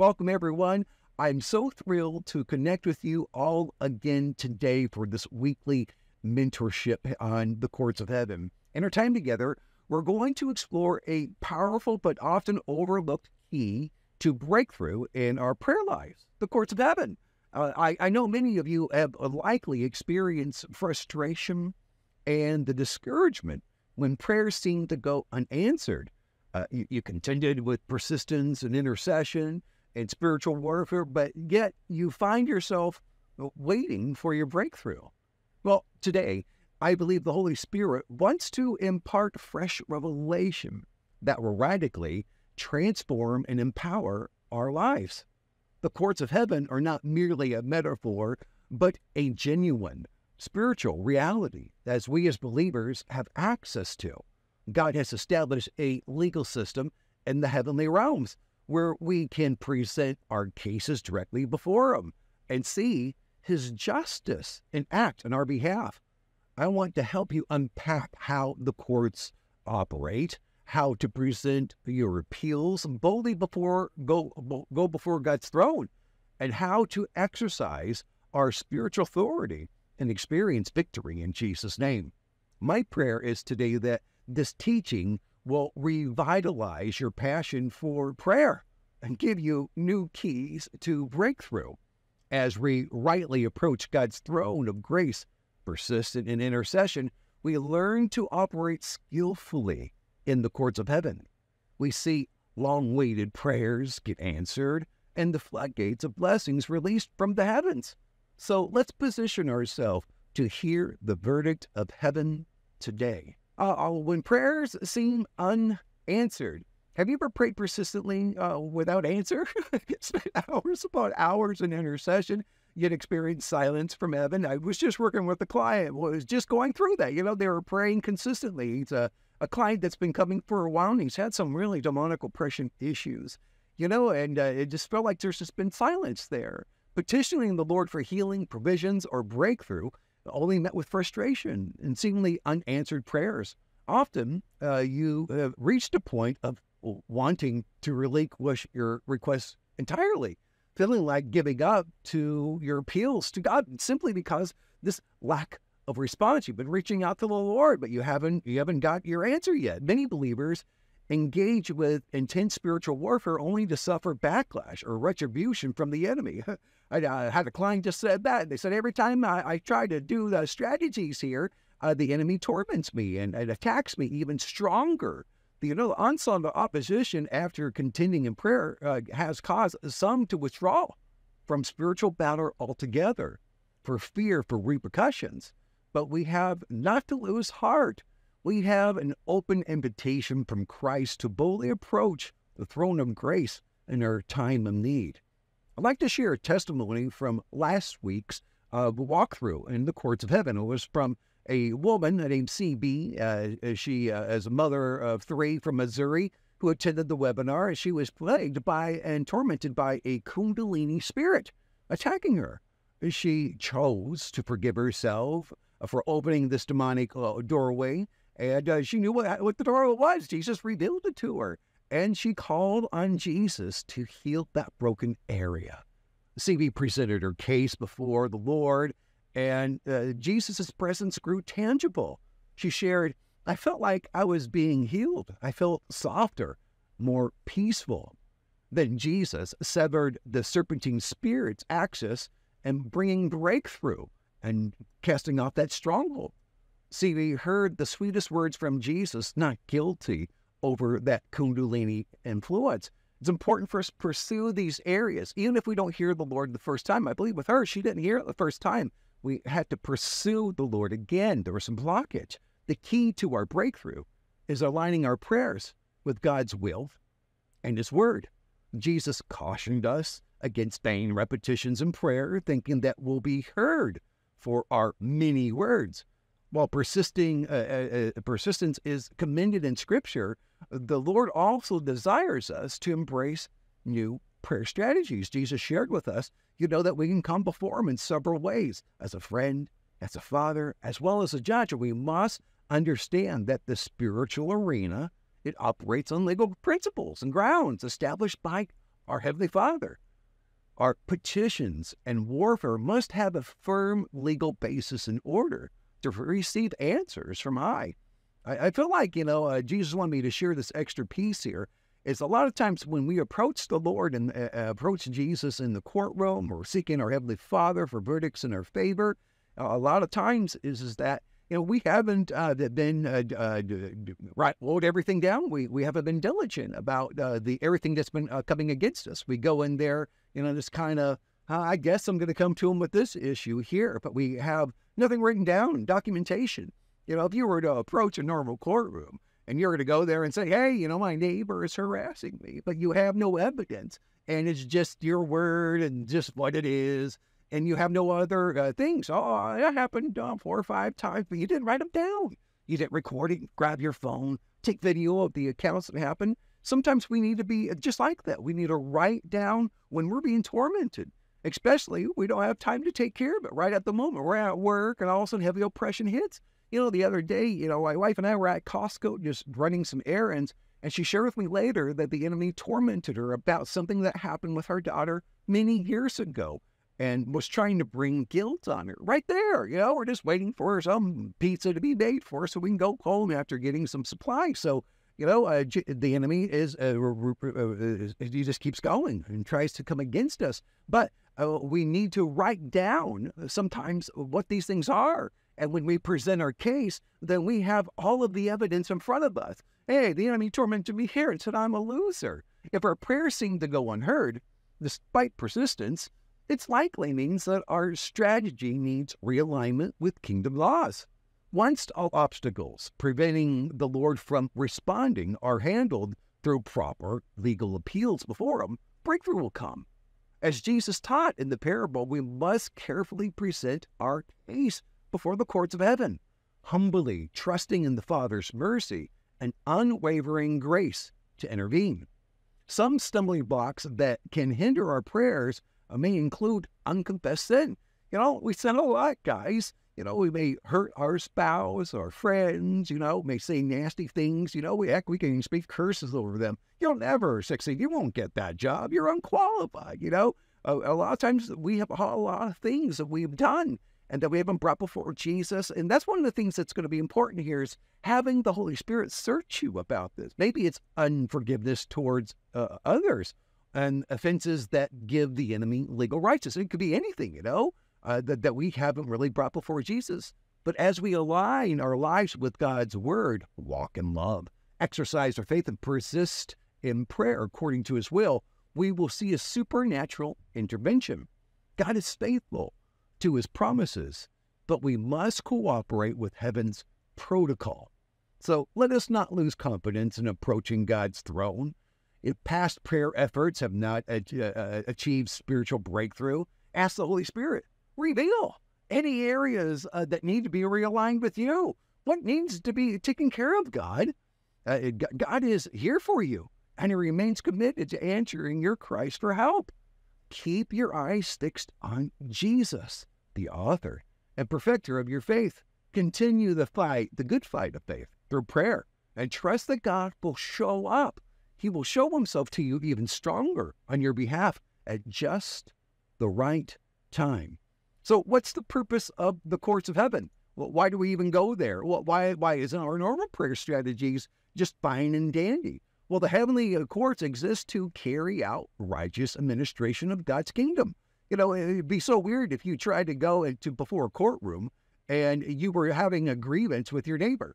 Welcome, everyone. I'm so thrilled to connect with you all again today for this weekly mentorship on the Courts of Heaven. In our time together, we're going to explore a powerful but often overlooked key to breakthrough in our prayer lives, the Courts of Heaven. I know many of you have likely experienced frustration and the discouragement when prayers seem to go unanswered. You contended with persistence and intercession and spiritual warfare, but yet you find yourself waiting for your breakthrough. Well, today, I believe the Holy Spirit wants to impart fresh revelation that will radically transform and empower our lives. The Courts of Heaven are not merely a metaphor, but a genuine spiritual reality that we as believers have access to. God has established a legal system in the heavenly realms where we can present our cases directly before Him and see His justice and act on our behalf. I want to help you unpack how the courts operate, how to present your appeals boldly before God's throne, and how to exercise our spiritual authority and experience victory in Jesus' name. My prayer is today that this teaching will revitalize your passion for prayer and give you new keys to breakthrough. As we rightly approach God's throne of grace, persistent in intercession, we learn to operate skillfully in the Courts of Heaven. We see long-awaited prayers get answered and the floodgates of blessings released from the heavens. So let's position ourselves to hear the verdict of heaven today. When prayers seem unanswered, have you ever prayed persistently without answer? Spent hours upon hours in intercession, yet experienced silence from heaven. I was just working with a client who was just going through that. You know, they were praying consistently. It's a client that's been coming for a while, and he's had some really demonic oppression issues, you know, and it just felt like there's just been silence there. Petitioning the Lord for healing, provisions, or breakthrough only met with frustration and seemingly unanswered prayers. Often, you have reached a point of wanting to relinquish your requests entirely, feeling like giving up to your appeals to God simply because this lack of response. You've been reaching out to the Lord, but you haven't got your answer yet. Many believers engage with intense spiritual warfare only to suffer backlash or retribution from the enemy. I had a client just said that. They said, every time I try to do the strategies here, the enemy torments me and attacks me even stronger. You know, the onslaught of opposition after contending in prayer has caused some to withdraw from spiritual battle altogether for fear for repercussions. But we have not to lose heart. We have an open invitation from Christ to boldly approach the throne of grace in our time of need. I'd like to share a testimony from last week's walkthrough in the Courts of Heaven. It was from a woman named C.B. She is a mother of three from Missouri who attended the webinar. She was plagued by and tormented by a kundalini spirit attacking her. She chose to forgive herself for opening this demonic doorway, and she knew what the doorway was. Jesus revealed it to her, and she called on Jesus to heal that broken area. C.B. presented her case before the Lord, and Jesus' presence grew tangible. She shared, I felt like I was being healed. I felt softer, more peaceful. Then Jesus severed the serpentine spirit's axis and bringing breakthrough and casting off that stronghold. See, we heard the sweetest words from Jesus, not guilty, over that kundalini influence. It's important for us to pursue these areas, even if we don't hear the Lord the first time. I believe with her, she didn't hear it the first time. We had to pursue the Lord again. There was some blockage. The key to our breakthrough is aligning our prayers with God's will and His Word. Jesus cautioned us against vain repetitions in prayer, thinking that we'll be heard for our many words. While persistence is commended in Scripture, the Lord also desires us to embrace new prayer strategies. Jesus shared with us, you know, that we can come before Him in several ways, as a friend, as a father, as well as a judge. We must understand that the spiritual arena, it operates on legal principles and grounds established by our Heavenly Father. Our petitions and warfare must have a firm legal basis in order to receive answers from high. I feel like, Jesus wanted me to share this extra piece here. It's a lot of times when we approach the Lord and approach Jesus in the courtroom or seeking our Heavenly Father for verdicts in our favor, a lot of times is that, we haven't load everything down. We haven't been diligent about everything that's been coming against us. We go in there, just kind of, I guess I'm going to come to him with this issue here, but we have nothing written down, documentation. If you were to approach a normal courtroom and you're going to go there and say, hey, my neighbor is harassing me, but you have no evidence and it's just your word and just what it is. And you have no other things. Oh, that happened 4 or 5 times, but you didn't write them down. You didn't record it, grab your phone, take video of the accounts that happened. Sometimes we need to be just like that. We need to write down when we're being tormented, especially we don't have time to take care of it right at the moment. We're at work and all of a sudden heavy oppression hits. The other day, my wife and I were at Costco just running some errands, and she shared with me later that the enemy tormented her about something that happened with her daughter many years ago, and was trying to bring guilt on her right there. We're just waiting for some pizza to be made for us so we can go home after getting some supplies. So, the enemy he just keeps going and tries to come against us. But we need to write down sometimes what these things are. And when we present our case, then we have all of the evidence in front of us. Hey, the enemy tormented me here and said, I'm a loser. If our prayers seem to go unheard, despite persistence, it's likely means that our strategy needs realignment with kingdom laws. Once all obstacles preventing the Lord from responding are handled through proper legal appeals before him, breakthrough will come. As Jesus taught in the parable, we must carefully present our case before the courts of heaven, humbly trusting in the Father's mercy and unwavering grace to intervene. Some stumbling blocks that can hinder our prayers may include unconfessed sin. We sin a lot, guys. We may hurt our spouse or friends, may say nasty things, we can speak curses over them. You'll never succeed. You won't get that job. You're unqualified, A lot of times we have a lot of things that we've done and that we haven't brought before Jesus. And that's one of the things that's going to be important here is having the Holy Spirit search you about this. Maybe it's unforgiveness towards others, and offenses that give the enemy legal rights. It could be anything, that we haven't really brought before Jesus. But as we align our lives with God's word, walk in love, exercise our faith, and persist in prayer according to his will, we will see a supernatural intervention. God is faithful to his promises, but we must cooperate with heaven's protocol. So let us not lose confidence in approaching God's throne. If past prayer efforts have not achieved spiritual breakthrough, ask the Holy Spirit, reveal any areas that need to be realigned with you. What needs to be taken care of, God? God is here for you, and he remains committed to answering your cries for help. Keep your eyes fixed on Jesus, the author and perfecter of your faith. Continue the fight, the good fight of faith, through prayer, and trust that God will show up. He will show himself to you even stronger on your behalf at just the right time. So what's the purpose of the courts of heaven? Well, why do we even go there? Well, why isn't our normal prayer strategies just fine and dandy? Well, the heavenly courts exist to carry out righteous administration of God's kingdom. It'd be so weird if you tried to go into before a courtroom and you were having a grievance with your neighbor,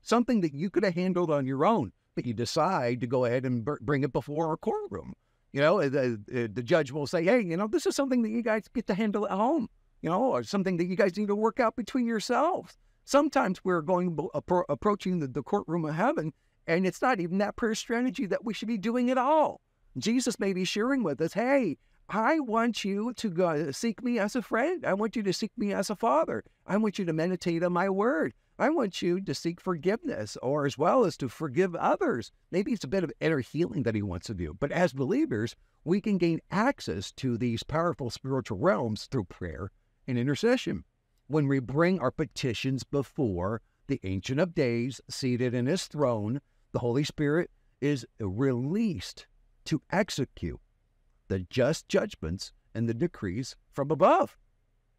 something that you could have handled on your own. But you decide to go ahead and bring it before a courtroom. The judge will say, hey, this is something that you guys get to handle at home, or something that you guys need to work out between yourselves. Sometimes we're approaching the courtroom of heaven, and it's not even that prayer strategy that we should be doing at all. Jesus may be sharing with us, hey, I want you to go seek me as a friend. I want you to seek me as a father. I want you to meditate on my word. I want you to seek forgiveness, or as well as to forgive others. Maybe it's a bit of inner healing that he wants to do. But as believers, we can gain access to these powerful spiritual realms through prayer and intercession. When we bring our petitions before the Ancient of Days, seated in his throne, the Holy Spirit is released to execute the just judgments and the decrees from above.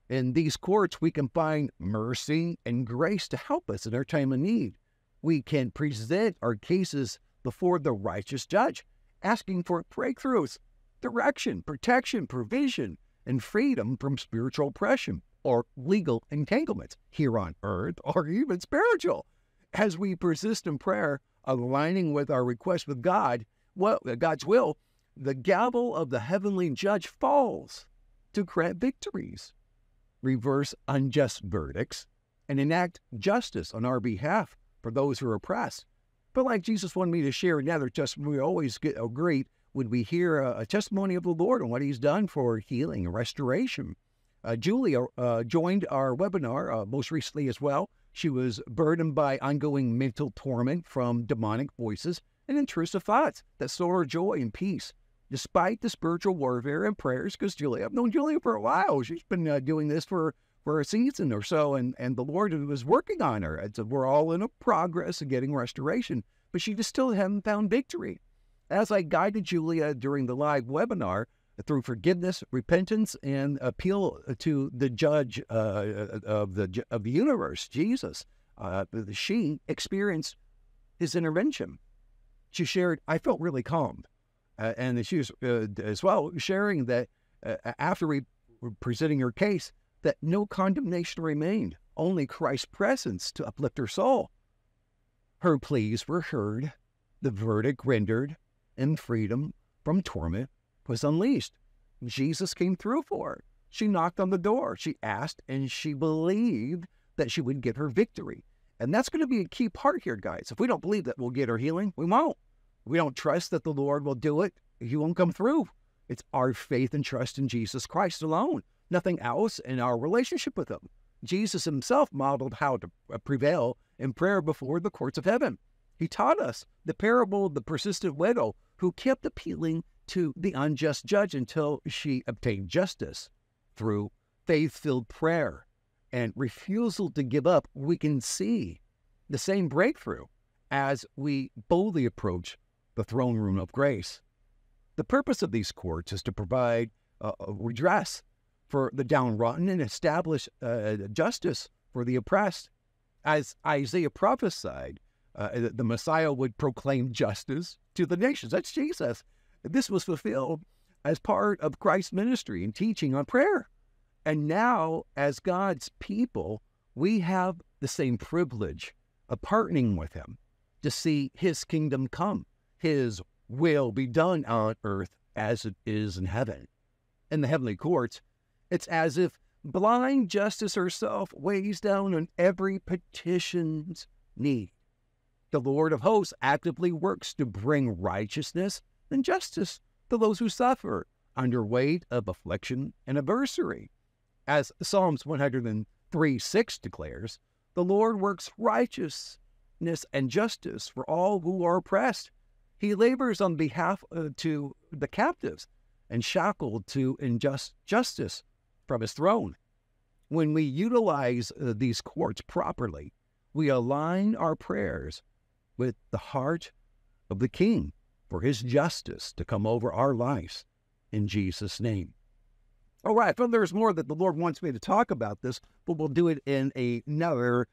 In these courts, we can find mercy and grace to help us in our time of need. We can present our cases before the righteous judge, asking for breakthroughs, direction, protection, provision, and freedom from spiritual oppression or legal entanglements here on earth or even spiritual. As we persist in prayer, aligning with our request with God, God's will, the gavel of the heavenly judge falls to grant victories, reverse unjust verdicts, and enact justice on our behalf for those who are oppressed. But like Jesus wanted me to share another testimony, we always get great when we hear a testimony of the Lord and what He's done for healing and restoration. Julia joined our webinar most recently as well. She was burdened by ongoing mental torment from demonic voices and intrusive thoughts that stole her joy and peace. Despite the spiritual warfare and prayers, because Julia, I've known Julia for a while. She's been doing this for a season or so, and the Lord was working on her. It's, we're all in a progress of getting restoration, but she just still hadn't found victory. As I guided Julia during the live webinar through forgiveness, repentance, and appeal to the judge of the universe, Jesus, she experienced His intervention. She shared, I felt really calmed. And she was as well sharing that after presenting her case, that no condemnation remained, only Christ's presence to uplift her soul. Her pleas were heard, the verdict rendered, and freedom from torment was unleashed. Jesus came through for her. She knocked on the door. She asked, and she believed that she would get her victory. And that's going to be a key part here, guys. If we don't believe that we'll get her healing, we won't. We don't trust that the Lord will do it. He won't come through. It's our faith and trust in Jesus Christ alone, nothing else, in our relationship with Him. Jesus Himself modeled how to prevail in prayer before the courts of heaven. He taught us the parable of the persistent widow who kept appealing to the unjust judge until she obtained justice. Through faith-filled prayer and refusal to give up, we can see the same breakthrough as we boldly approach the throne room of grace. The purpose of these courts is to provide redress for the downtrodden and establish justice for the oppressed. As Isaiah prophesied, the Messiah would proclaim justice to the nations. That's Jesus. This was fulfilled as part of Christ's ministry and teaching on prayer. And now, as God's people, we have the same privilege of partnering with Him to see His kingdom come, His will be done on earth as it is in heaven. In the heavenly courts, it's as if blind justice herself weighs down on every petition's need. The Lord of hosts actively works to bring righteousness and justice to those who suffer under weight of affliction and adversity. As Psalms 103:6 declares, the Lord works righteousness and justice for all who are oppressed. He labors on behalf to the captives and shackled to unjust justice from His throne. When we utilize these courts properly, we align our prayers with the heart of the King for His justice to come over our lives in Jesus' name. All right, well, there's more that the Lord wants me to talk about this, but we'll do it in another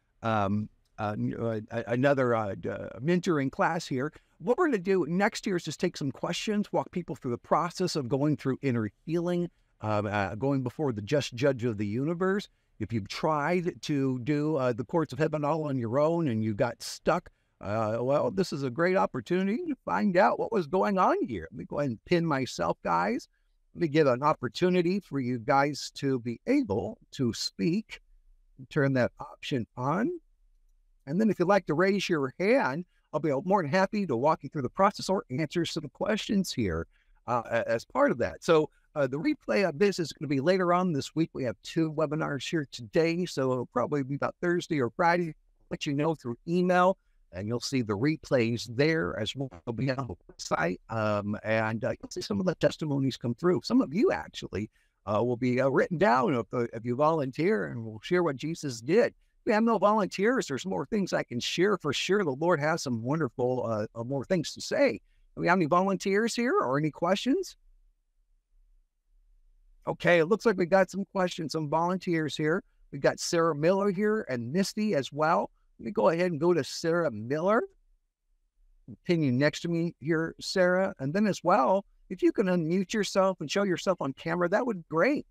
mentoring class here. What we're going to do next year is just take some questions, walk people through the process of going through inner healing, going before the just judge of the universe. If you've tried to do the courts of heaven all on your own and you got stuck, well, this is a great opportunity to find out what was going on here. Let me go ahead and pin myself, guys. Let me give an opportunity for you guys to be able to speak. Turn that option on. And then if you'd like to raise your hand, I'll be more than happy to walk you through the process or answer some questions here as part of that. So the replay of this is going to be later on this week. We have two webinars here today, so it'll probably be about Thursday or Friday. I'll let you know through email, and you'll see the replays there as well. They'll be on the website, and you'll see some of the testimonies come through. Some of you actually will be written down if you volunteer, and we'll share what Jesus did. We have no volunteers. There's more things I can share for sure. The Lord has some wonderful more things to say. Do we have any volunteers here or any questions? Okay, it looks like we got some questions, some volunteers here. We've got Sarah Miller here and Misty as well. Let me go ahead and go to Sarah Miller. Continue next to me here, Sarah. And then as well, if you can unmute yourself and show yourself on camera, that would be great.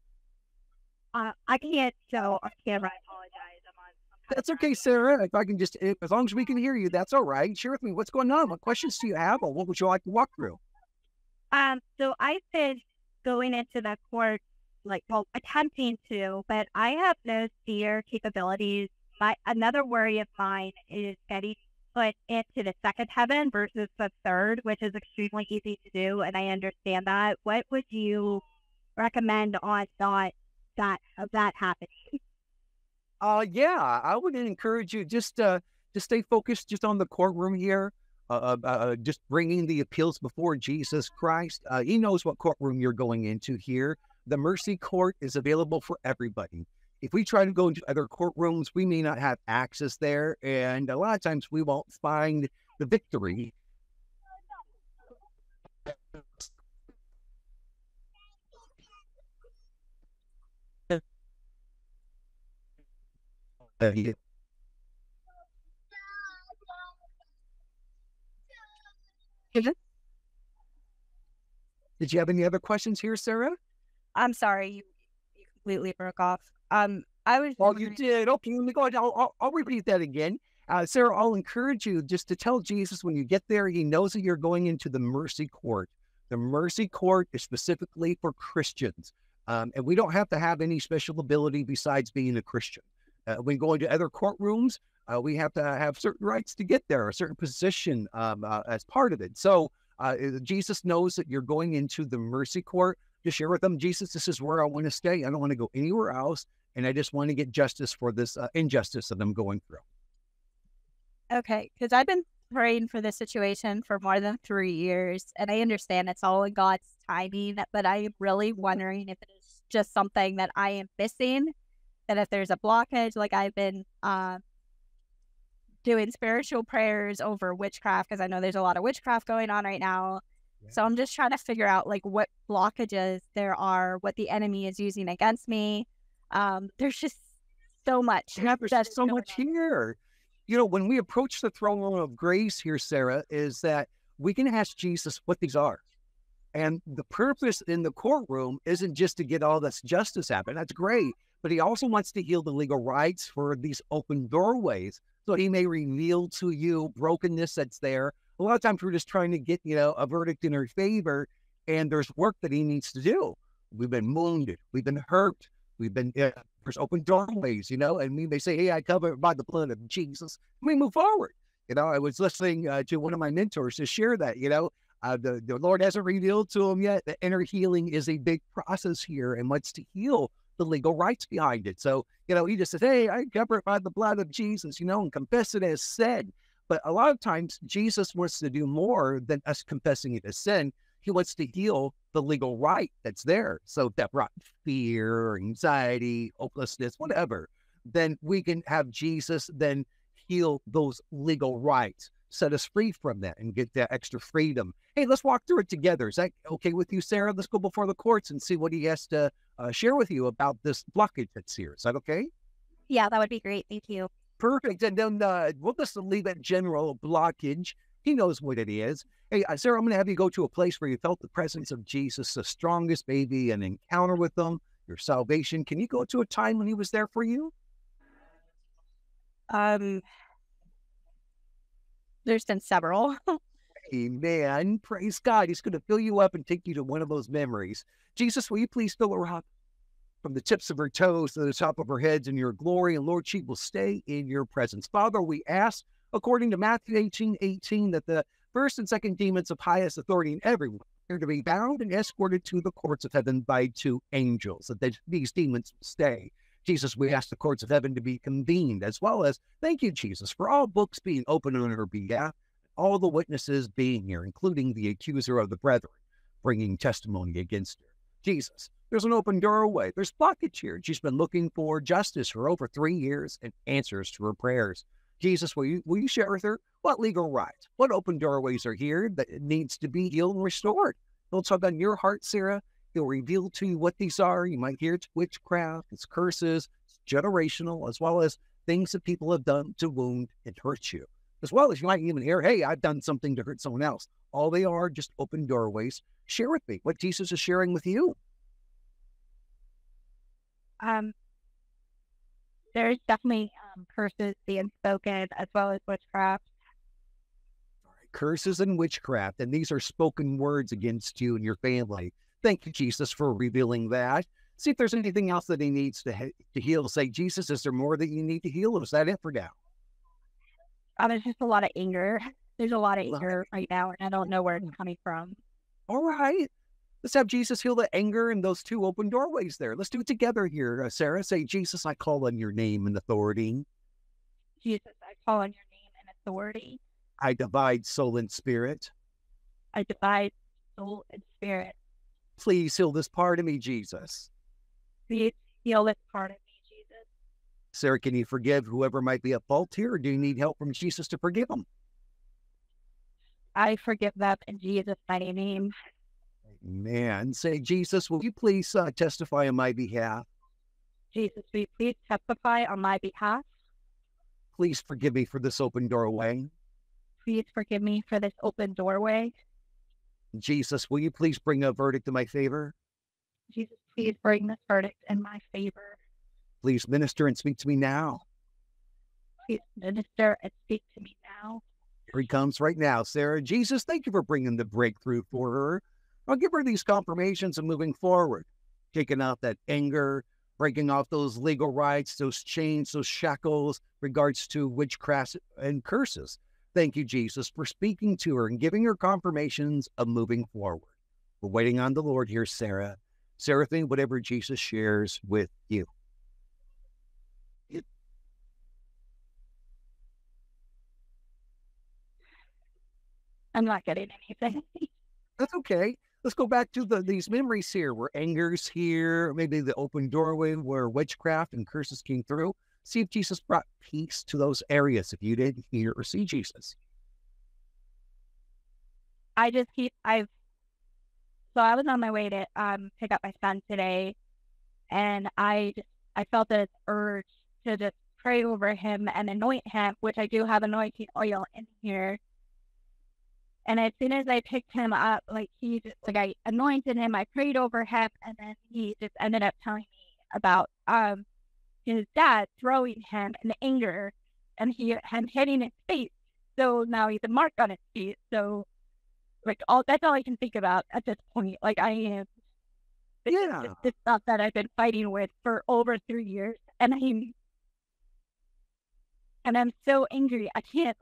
I can't show on camera. I apologize. That's okay, Sarah. If I can just, as long as we can hear you, that's all right. Share with me what's going on. What questions do you have, or what would you like to walk through? So I've been going into the court, like, well, attempting to, but I have no seer capabilities. Another worry of mine is getting put into the second heaven versus the third, which is extremely easy to do, and I understand that. What would you recommend on that happening? Yeah, I would encourage you just stay focused just on the courtroom here, just bringing the appeals before Jesus Christ. He knows what courtroom you're going into here. The mercy court is available for everybody. If we try to go into other courtrooms, we may not have access there, and a lot of times we won't find the victory. Did you have any other questions here, Sarah? I'm sorry, you completely broke off. I was. Oh, you did. Okay, let me go ahead. I'll repeat that again, Sarah. I'll encourage you just to tell Jesus when you get there. He knows that you're going into the mercy court. The mercy court is specifically for Christians, and we don't have to have any special ability besides being a Christian. When going to other courtrooms, we have to have certain rights to get there, a certain position as part of it. So Jesus knows that you're going into the mercy court. Just share with them, Jesus, this is where I want to stay. I don't want to go anywhere else. And I just want to get justice for this injustice that I'm going through. Okay, because I've been praying for this situation for more than 3 years. And I understand it's all in God's timing. But I am really wondering if it is just something that I am missing. That if there's a blockage, like I've been doing spiritual prayers over witchcraft, because I know there's a lot of witchcraft going on right now. Yeah. So I'm just trying to figure out like what blockages there are, what the enemy is using against me. There's just so much. Yeah, there's so much here. You know, when we approach the throne room of grace here, Sarah, is that we can ask Jesus what these are. And the purpose in the courtroom isn't just to get all this justice happen. That's great. But he also wants to heal the legal rights for these open doorways. So he may reveal to you brokenness that's there. A lot of times we're just trying to get, you know, a verdict in our favor, and there's work that he needs to do. We've been wounded. We've been hurt. We've been, there's open doorways, you know, and we may say, hey, I cover it by the blood of Jesus. And we move forward. You know, I was listening to one of my mentors to share that, you know, the Lord hasn't revealed to him yet. The inner healing is a big process here and wants to heal the legal rights behind it. So, you know, he just says, hey, I cover it by the blood of Jesus, you know, and confess it as sin. But a lot of times Jesus wants to do more than us confessing it as sin. He wants to heal the legal right that's there. So if that brought fear, anxiety, hopelessness, whatever, then we can have Jesus then heal those legal rights, set us free from that and get that extra freedom. Hey, let's walk through it together. Is that okay with you, Sarah? Let's go before the courts and see what he has to share with you about this blockage that's here. Is that okay? Yeah, that would be great. Thank you. Perfect. And then we'll just leave that general blockage. He knows what it is. Hey, Sarah, I'm going to have you go to a place where you felt the presence of Jesus, the strongest, maybe an encounter with him, your salvation. Can you go to a time when he was there for you? There's been several. Amen. Praise God. He's going to fill you up and take you to one of those memories. Jesus, will you please fill her up from the tips of her toes to the top of her heads in your glory? And Lord, she will stay in your presence. Father, we ask, according to Matthew 18:18, that the first and second demons of highest authority in everyone are to be bound and escorted to the courts of heaven by two angels, that these demons stay. Jesus, we ask the courts of heaven to be convened, as well as, thank you, Jesus, for all books being open on her behalf, all the witnesses being here, including the accuser of the brethren, bringing testimony against her. Jesus, there's an open doorway. There's blockage here. She's been looking for justice for over 3 years and answers to her prayers. Jesus, will you share with her what legal rights, what open doorways are here that needs to be healed and restored? Don't talk on your heart, Sarah. He'll reveal to you what these are. You might hear it's witchcraft, it's curses, it's generational, as well as things that people have done to wound and hurt you. As well as you might even hear, hey, I've done something to hurt someone else. All they are just open doorways. Share with me what Jesus is sharing with you. There's definitely curses being spoken as well as witchcraft. All right, curses and witchcraft. And these are spoken words against you and your family. Thank you, Jesus, for revealing that. See if there's anything else that he needs to heal. Say, Jesus, is there more that you need to heal? Or is that it for now? There's just a lot of anger. There's a lot of anger right now, and I don't know where it's coming from. All right. Let's have Jesus heal the anger and those two open doorways there. Let's do it together here, Sarah. Say, Jesus, I call on your name and authority. Jesus, I call on your name and authority. I divide soul and spirit. I divide soul and spirit. Please heal this part of me, Jesus. Please heal this part of me, Jesus. Sarah, can you forgive whoever might be at fault here, or do you need help from Jesus to forgive them? I forgive them in Jesus' mighty name. Man, say, Jesus, will you please testify on my behalf? Jesus, will you please testify on my behalf? Please forgive me for this open doorway. Please forgive me for this open doorway. Jesus, will you please bring a verdict in my favor? Jesus, please bring this verdict in my favor. Please minister and speak to me now. Please minister and speak to me now. Here he comes right now, Sarah. Jesus, thank you for bringing the breakthrough for her. I'll give her these confirmations and moving forward, taking out that anger, breaking off those legal rights, those chains, those shackles, regards to witchcraft and curses. Thank you, Jesus, for speaking to her and giving her confirmations of moving forward. We're waiting on the Lord here, Sarah. Sarah, think whatever Jesus shares with you. I'm not getting anything. That's okay. Let's go back to these memories here where anger's here, maybe the open doorway where witchcraft and curses came through. See if Jesus brought peace to those areas if you didn't hear or see Jesus. I was on my way to pick up my son today, and I felt this urge to just pray over him and anoint him, which I do have anointing oil in here. And as soon as I picked him up, I anointed him, I prayed over him, and then he just ended up telling me about his dad throwing him in anger and him hitting his face. So now he's a mark on his feet. So that's all I can think about at this point. It's this stuff that I've been fighting with for over 3 years, and I'm so angry. I can't.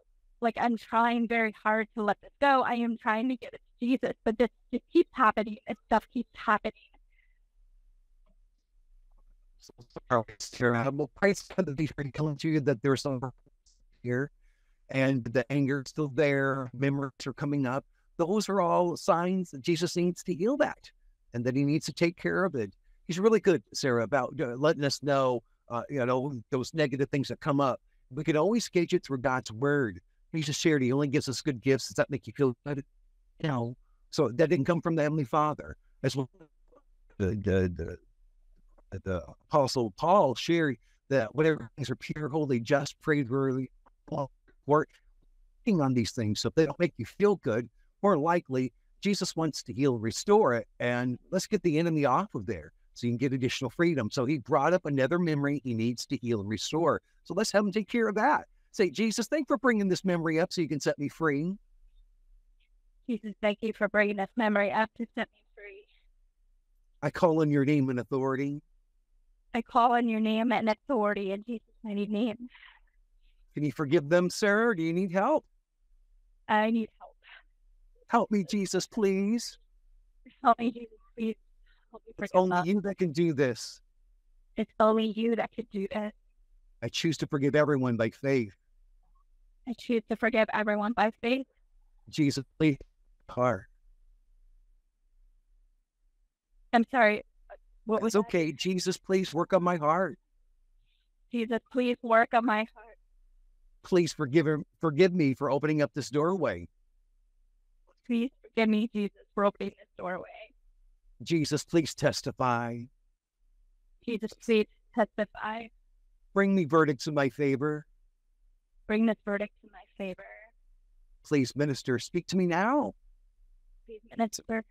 I'm trying very hard to let this go. I am trying to give it to Jesus, but this just keeps happening. This stuff keeps happening. So sorry, Sarah. Well, praise God that he's telling you that there's some here, and the anger is still there. Memories are coming up. Those are all signs that Jesus needs to heal that, and that he needs to take care of it. He's really good, Sarah, about letting us know, those negative things that come up. We can always gauge it through God's word. Jesus shared, he only gives us good gifts. Does that make you feel good? No. So that didn't come from the Heavenly Father. As well, the Apostle Paul shared that whatever things are pure, holy, just, praiseworthy, working on these things. So if they don't make you feel good, more likely Jesus wants to heal, restore it, and let's get the enemy off of there so you can get additional freedom. So he brought up another memory he needs to heal and restore. So let's have him take care of that. Say, Jesus, thank you for bringing this memory up so you can set me free. Jesus, thank you for bringing this memory up to set me free. I call on your name and authority. I call on your name and authority in Jesus' mighty name. Can you forgive them, sir? Or do you need help? I need help. Help me, Jesus, please. Help me, Jesus, please. Help me forgive them. It's only you that can do this. It's only you that can do this. I choose to forgive everyone by faith. I choose to forgive everyone by faith. Jesus, please, heart. I'm sorry. What was that? It's okay. Jesus, please work on my heart. Jesus, please work on my heart. Please forgive me for opening up this doorway. Please forgive me, Jesus, for opening this doorway. Jesus, please testify. Jesus, please testify. Bring me verdicts in my favor. Bring this verdict in my favor. Please, minister, speak to me now. Please, minister,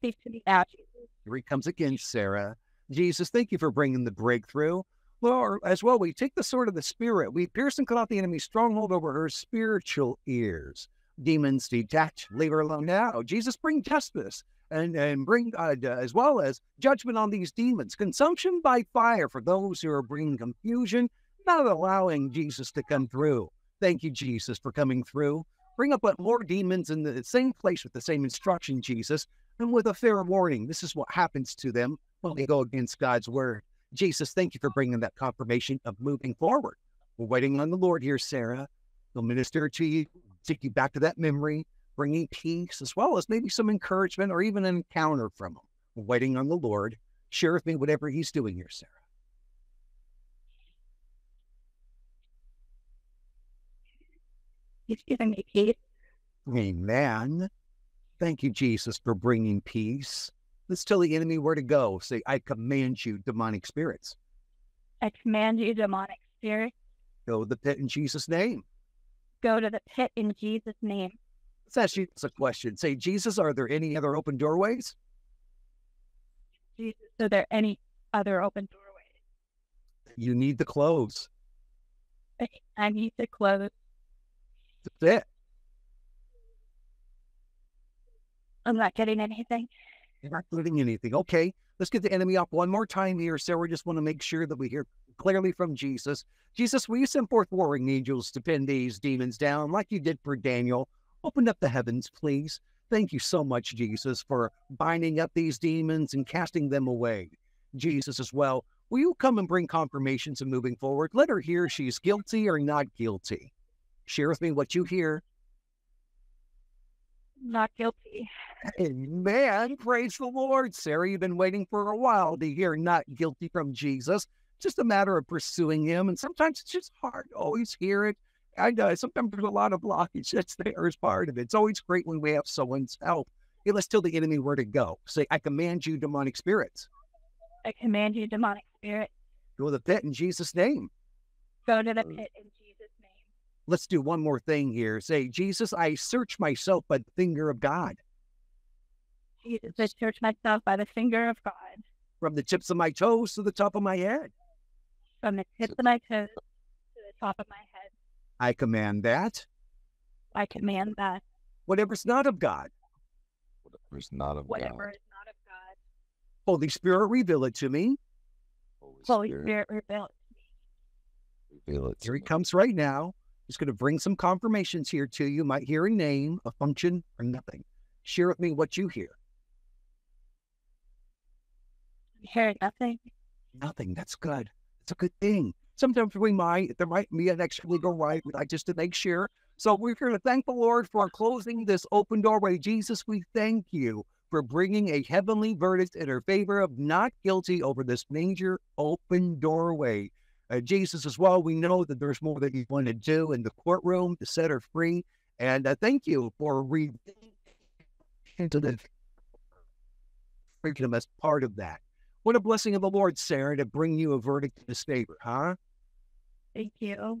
speak to me now, Jesus. Here he comes again, Sarah. Jesus, thank you for bringing the breakthrough. Lord, as well, we take the sword of the Spirit. We pierce and cut off the enemy's stronghold over her spiritual ears. Demons, detach, leave her alone now. Jesus, bring justice and bring, as well as, judgment on these demons. Consumption by fire for those who are bringing confusion, not allowing Jesus to come through. Thank you, Jesus, for coming through. Bring up more demons in the same place with the same instruction, Jesus, and with a fair warning. This is what happens to them when they go against God's word. Jesus, thank you for bringing that confirmation of moving forward. We're waiting on the Lord here, Sarah. He'll minister to you, take you back to that memory, bringing peace, as well as maybe some encouragement or even an encounter from him. We're waiting on the Lord. Share with me whatever he's doing here, Sarah. He's giving me peace. Amen. Thank you, Jesus, for bringing peace. Let's tell the enemy where to go. Say, I command you, demonic spirits. I command you, demonic spirits. Go to the pit in Jesus' name. Go to the pit in Jesus' name. Let's ask Jesus a question. Say, Jesus, are there any other open doorways? Jesus, are there any other open doorways? You need to close. I need to close. That's it. I'm not getting anything. You're not getting anything. Okay, let's get the enemy up one more time here, Sarah. We just want to make sure that we hear clearly from Jesus. Jesus, will you send forth warring angels to pin these demons down like you did for Daniel? Open up the heavens, please. Thank you so much, Jesus, for binding up these demons and casting them away. Jesus, as well, will you come and bring confirmations and moving forward? Let her hear she's guilty or not guilty. Share with me what you hear. Not guilty. Amen. Praise the Lord. Sarah, you've been waiting for a while to hear not guilty from Jesus. Just a matter of pursuing him. And sometimes it's just hard to always hear it. And sometimes there's a lot of blockage that's there as part of it. It's always great when we have someone's help. Hey, let's tell the enemy where to go. Say, I command you, demonic spirits. I command you, demonic spirits. Go to the pit in Jesus' name. Go to the pit in Jesus' name. Let's do one more thing here. Say, Jesus, I search myself by the finger of God. Jesus, I search myself by the finger of God. From the tips of my toes to the top of my head. From the tips of my toes to the top of my head. I command that. I command that. Whatever's not of God. Whatever's not of God. Whatever is not of God. Holy Spirit, reveal it to me. Holy Spirit, reveal it to me. Reveal it to me. Here he comes right now. Just going to bring some confirmations here to you. Might hear a name, a function, or nothing. Share with me what you hear. I'm hearing nothing. Nothing. That's good. It's a good thing. Sometimes we might, there might be an extra legal right, just to make sure. So we're here to thank the Lord for closing this open doorway. Jesus, we thank you for bringing a heavenly verdict in her favor of not guilty over this major open doorway. Jesus, as well, we know that there's more that you want to do in the courtroom to set her free. And thank you for reading into the freedom as part of that. What a blessing of the Lord, Sarah, to bring you a verdict in his favor, huh? Thank you.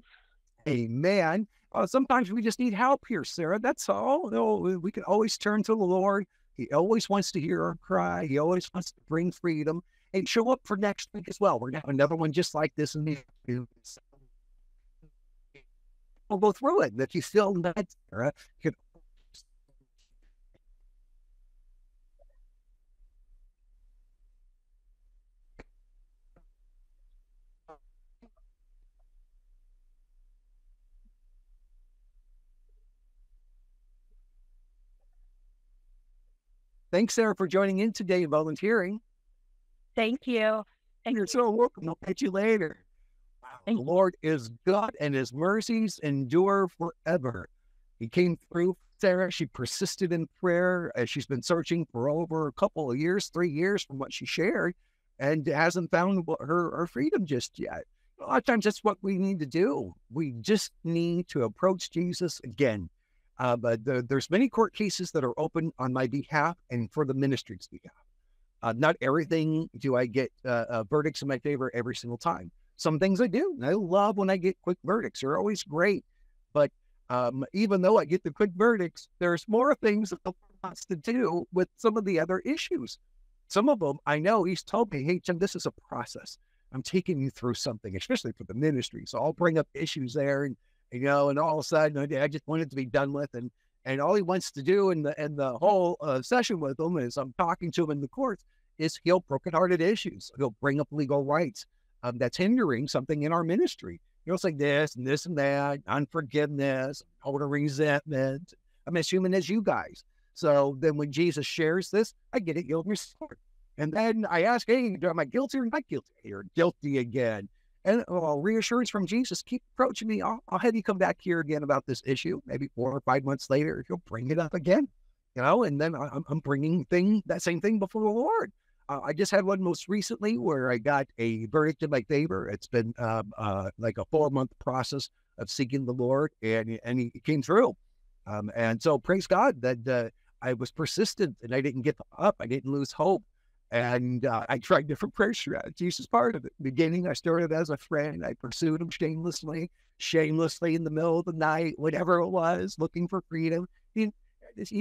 Amen. Sometimes we just need help here, Sarah. That's all. No, we can always turn to the Lord. He always wants to hear our cry. He always wants to bring freedom. And show up for next week as well. We're going to have another one just like this. And we'll go through it. If you still not, Sarah, you can. Thanks, Sarah, for joining in today and volunteering. Thank you. You're so welcome. I'll catch you later. Wow. The Lord is God, and his mercies endure forever. He came through, Sarah. She persisted in prayer. She's been searching for over a couple of years, 3 years from what she shared, and hasn't found her freedom just yet. A lot of times that's what we need to do. We just need to approach Jesus again. But there's many court cases that are open on my behalf and for the ministry's behalf. Not everything do I get verdicts in my favor every single time. Some things I do, and I love when I get quick verdicts. They're always great. But even though I get the quick verdicts, there's more things that the Lord wants to do with some of the other issues. Some of them, I know he's told me, hey, Jim, this is a process. I'm taking you through something, especially for the ministry. So I'll bring up issues there, and you know, and all of a sudden, I just want it to be done with. And all he wants to do in the whole session with him is, I'm talking to him in the courts, is he'll brokenhearted issues. He'll bring up legal rights that's hindering something in our ministry. He'll say this and this and that, unforgiveness, total resentment. I'm as human as you guys. So then when Jesus shares this, I get it, you'll restore. And then I ask, hey, am I guilty or not guilty? You're guilty again. And reassurance from Jesus, keep approaching me. I'll have you come back here again about this issue. Maybe 4 or 5 months later, you'll bring it up again, you know, and then I'm bringing that same thing before the Lord. I just had one most recently where I got a verdict in my favor. It's been like a 4-month process of seeking the Lord, and he came through. And so praise God that I was persistent and I didn't give up. I didn't lose hope. And I tried different prayer strategies as part of it. Beginning, I started as a friend. I pursued him shamelessly in the middle of the night, whatever it was, looking for freedom. He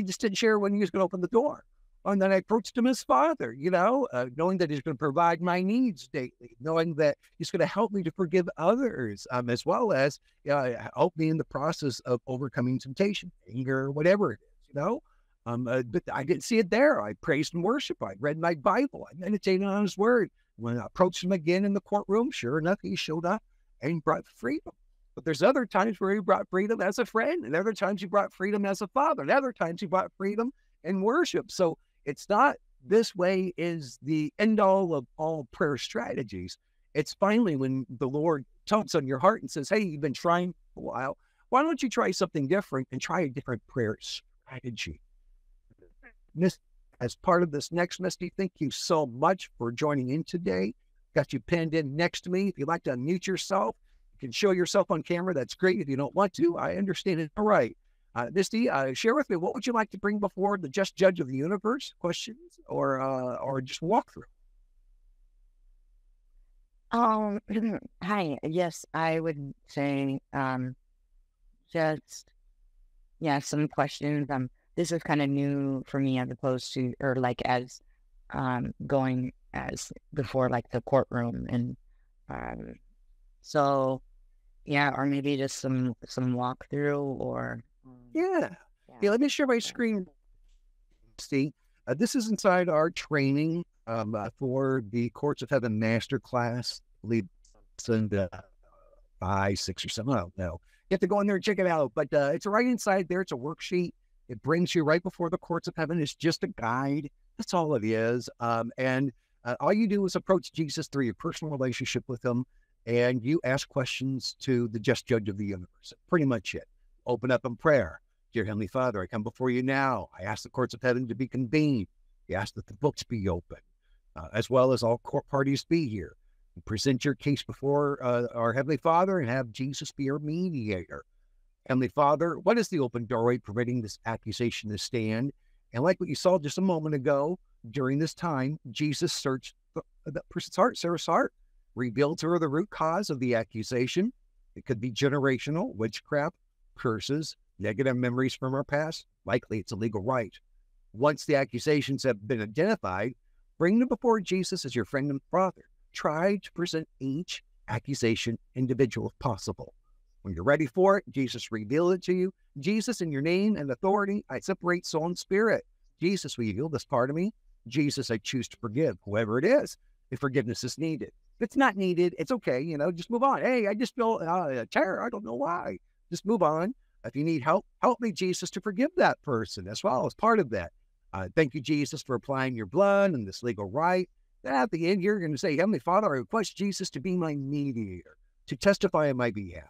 just didn't share when he was going to open the door. And then I approached him as Father, you know, knowing that he's going to provide my needs daily, knowing that he's going to help me to forgive others, as well as help me in the process of overcoming temptation, anger, whatever it is, you know. But I didn't see it there. I praised and worshiped. I read my Bible. I meditated on his word. When I approached him again in the courtroom, sure enough, he showed up and brought freedom. But there's other times where he brought freedom as a friend, and other times he brought freedom as a father, and other times he brought freedom in worship. So it's not this way is the end all of all prayer strategies. It's finally when the Lord taps on your heart and says, hey, you've been trying a while. Why don't you try something different and try a different prayer strategy? As part of this next, Misty, thank you so much for joining in today. Got you pinned in next to me. If you'd like to unmute yourself, you can show yourself on camera. That's great. If you don't want to, I understand it. All right. Misty, share with me, what would you like to bring before the just judge of the universe? Questions or just walkthrough? Hi. Yes, I would say some questions. This is kind of new for me, as opposed to, or like as going as before, like the courtroom. And so, yeah, or maybe just some walkthrough or. Yeah, let me share my screen. See, this is inside our training for the Courts of Heaven Masterclass. I believe it's in the 5, 6, or 7. I don't know. You have to go in there and check it out. But it's right inside there. It's a worksheet. It brings you right before the Courts of Heaven. It's just a guide. That's all it is. And all you do is approach Jesus through your personal relationship with him, and you ask questions to the just judge of the universe. Pretty much it. Open up in prayer. Dear Heavenly Father, I come before you now. I ask the Courts of Heaven to be convened. I ask that the books be open, as well as all court parties be here. And present your case before our Heavenly Father and have Jesus be your mediator. Heavenly Father, what is the open doorway preventing this accusation to stand? And like what you saw just a moment ago, during this time, Jesus searched the person's heart, Sarah's heart, revealed to her the root cause of the accusation. It could be generational, witchcraft, curses, negative memories from her past. Likely it's a legal right. Once the accusations have been identified, bring them before Jesus as your friend and father. Try to present each accusation individual if possible. When you're ready for it, Jesus revealed it to you. Jesus, in your name and authority, I separate soul and spirit. Jesus, will you heal this part of me? Jesus, I choose to forgive whoever it is, if forgiveness is needed. If it's not needed, it's okay, you know, just move on. Hey, I just feel terror. I don't know why. Just move on. If you need help, help me, Jesus, to forgive that person as well as part of that. Thank you, Jesus, for applying your blood and this legal right. Then at the end, you're going to say, Heavenly Father, I request Jesus to be my mediator, to testify on my behalf.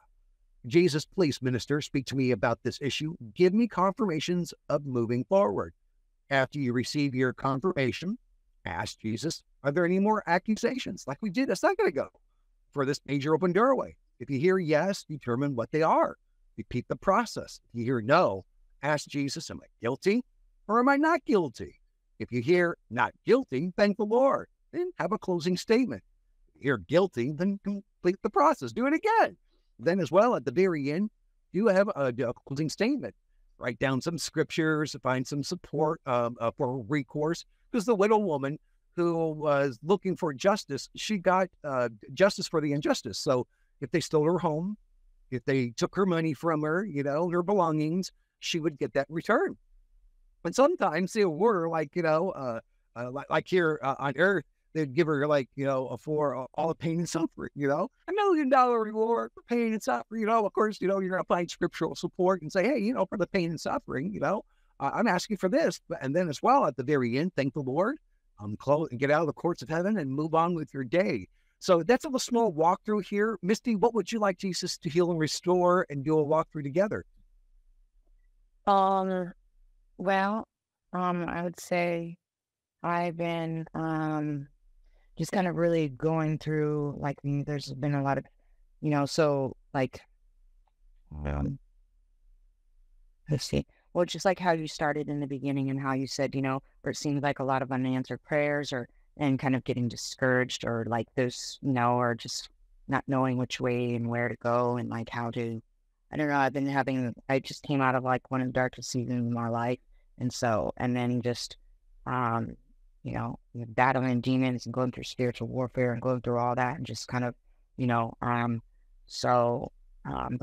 Jesus, please, minister, speak to me about this issue. Give me confirmations of moving forward. After you receive your confirmation, ask Jesus, are there any more accusations like we did a second ago for this major open doorway? If you hear yes, determine what they are. Repeat the process. If you hear no, ask Jesus, am I guilty or am I not guilty? If you hear not guilty, thank the Lord. Then have a closing statement. If you hear guilty, then complete the process. Do it again. Then as well, at the very end, you have a closing statement. Write down some scriptures, find some support for recourse, because the widow woman who was looking for justice, she got justice for the injustice. So if they stole her home, if they took her money from her, you know, her belongings, she would get that return. But sometimes they were like, you know, like here on earth, they'd give her like, you know, for all the pain and suffering, you know, $1 million reward for pain and suffering. You know, of course, you know, you're going to find scriptural support and say, hey, you know, for the pain and suffering, you know, I'm asking for this. And then as well, at the very end, thank the Lord, close and get out of the courts of heaven and move on with your day. So that's a little small walkthrough here. Misty, what would you like Jesus to heal and restore and do a walkthrough together? Well, I would say I've been just kind of really going through, like, there's been a lot of, you know, so like, let's see. Well, just like how you started in the beginning and how you said, you know, or it seemed like a lot of unanswered prayers and kind of getting discouraged or like there's, you know, or just not knowing which way and where to go and like how to, I don't know. I've been having, I just came out of like one of the darkest seasons of my life. And so, and then just, you know, battling demons and going through spiritual warfare and going through all that and just kind of, you know, but